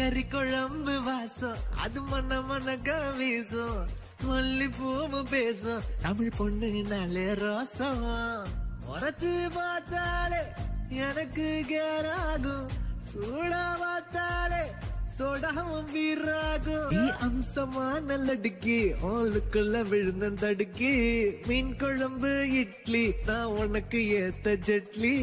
கறி குழம்பு வாசம் அது மன மனக வீசும். மல்லி பூவு பேசும் தமிழ் பொண்ணு நல்ல ரோசம். உரைச்சு பார்த்தாலே எனக்கு கேராகும், சூடா பார்த்தாலே சோடாவும் வீராகும். அம்சமான லடுக்கி ஆளுக்குள்ள விழுந்த தடுக்கி, மீன் குழம்பு இட்லி நான் உனக்கு ஏத்த ஜெட்லி.